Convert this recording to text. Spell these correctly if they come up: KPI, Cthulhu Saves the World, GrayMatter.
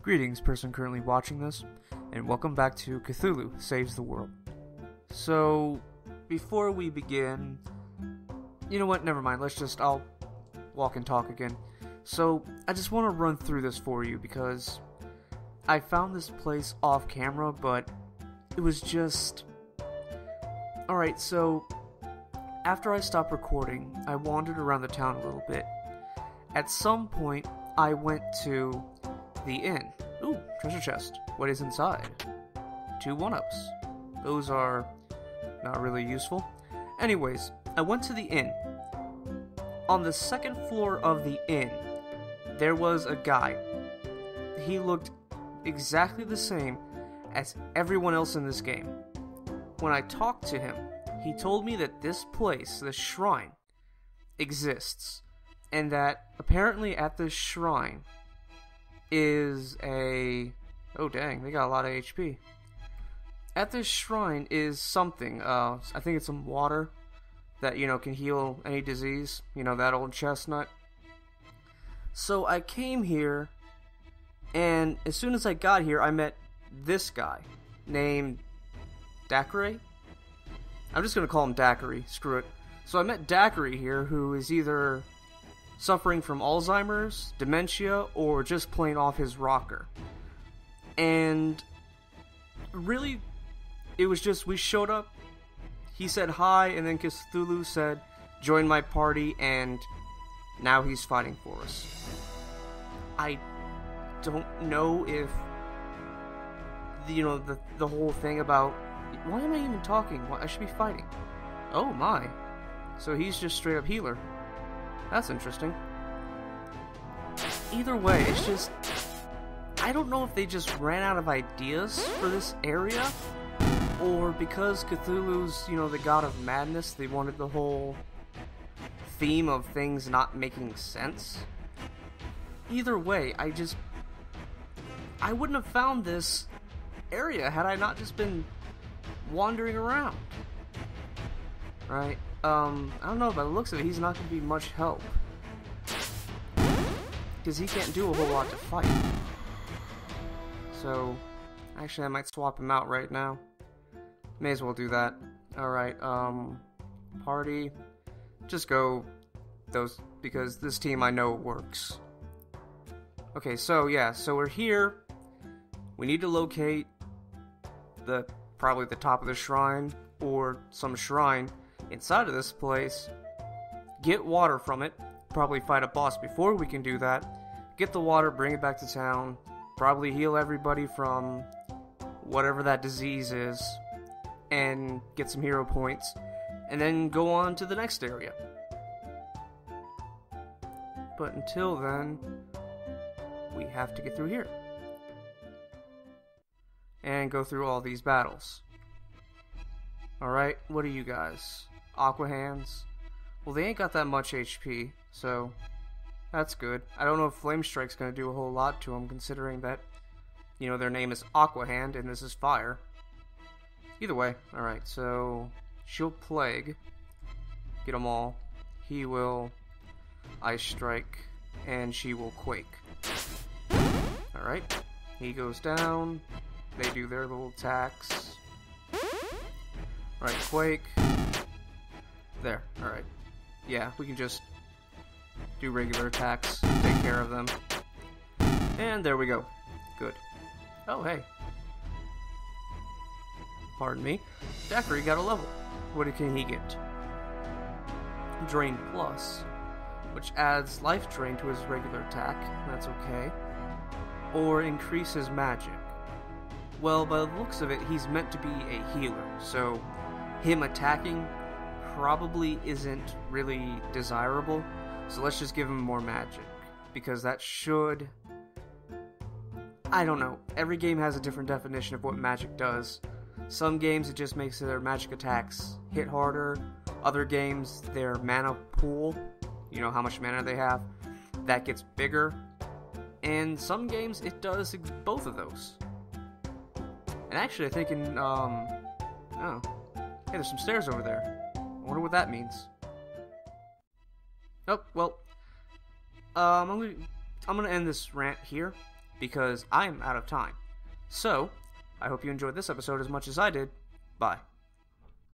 Greetings, person currently watching this, and welcome back to Cthulhu Saves the World. So, before we begin, you know what, never mind, I'll walk and talk again. So, I just want to run through this for you, because I found this place off camera, but it was just... Alright, so, after I stopped recording, I wandered around the town a little bit. At some point, I went to... the inn. Ooh, treasure chest. What is inside? 2 1-ups. Those are not really useful. Anyways, I went to the inn. On the second floor of the inn, there was a guy. He looked exactly the same as everyone else in this game. When I talked to him, he told me that this place, this shrine, exists, and that apparently at this shrine is a... oh dang, they got a lot of HP. At this shrine is something, I think it's some water that, you know, can heal any disease. You know, that old chestnut. So I came here, and as soon as I got here, I met this guy named Daiquiri. I'm just gonna call him Daiquiri, screw it. So I met Daiquiri here, who is either suffering from Alzheimer's, dementia, or just plain off his rocker. And really, it was just, we showed up, he said hi, and then Cthulhu said, join my party, and now he's fighting for us. I don't know if, you know, the whole thing about, why am I even talking? Why, I should be fighting. Oh my. So he's just straight up healer. That's interesting. Either way, it's just... I don't know if they just ran out of ideas for this area, or because Cthulhu's, you know, the god of madness, they wanted the whole theme of things not making sense. Either way, I just... I wouldn't have found this area had I not just been wandering around. Right? I don't know, by the looks of it, he's not going to be much help. Because he can't do a whole lot to fight. So, actually I might swap him out right now. May as well do that. Alright, party. Just go those, because this team I know works. Okay, so yeah, so we're here. We need to locate the, probably the top of the shrine, or some shrine inside of this place, get water from it, probably fight a boss before we can do that, get the water, bring it back to town, probably heal everybody from whatever that disease is, and get some hero points, and then go on to the next area. But until then, we have to get through here. And go through all these battles. Alright, what are you guys? Aqua hands. Well, they ain't got that much HP, so that's good. I don't know if Flame Strike's gonna do a whole lot to them, considering that, you know, their name is Aqua Hand and this is fire. Either way, alright, so she'll plague, get them all. He will Ice Strike, and she will Quake. Alright, he goes down, they do their little attacks. Alright, Quake. There, alright. Yeah, we can just do regular attacks, take care of them. And there we go. Good. Oh, hey. Pardon me. Daiquiri got a level. What can he get? Drain Plus, which adds Life Drain to his regular attack. That's okay. Or increases magic. Well, by the looks of it, he's meant to be a healer, so him attacking probably isn't really desirable, so let's just give him more magic, because that should... I don't know, every game has a different definition of what magic does. Some games it just makes their magic attacks hit harder, other games their mana pool, you know, how much mana they have, that gets bigger, and some games it does both of those. And actually I think in, oh, hey, there's some stairs over there. I wonder what that means. Oh, well, I'm gonna end this rant here. because I'm out of time. So, I hope you enjoyed this episode as much as I did. Bye.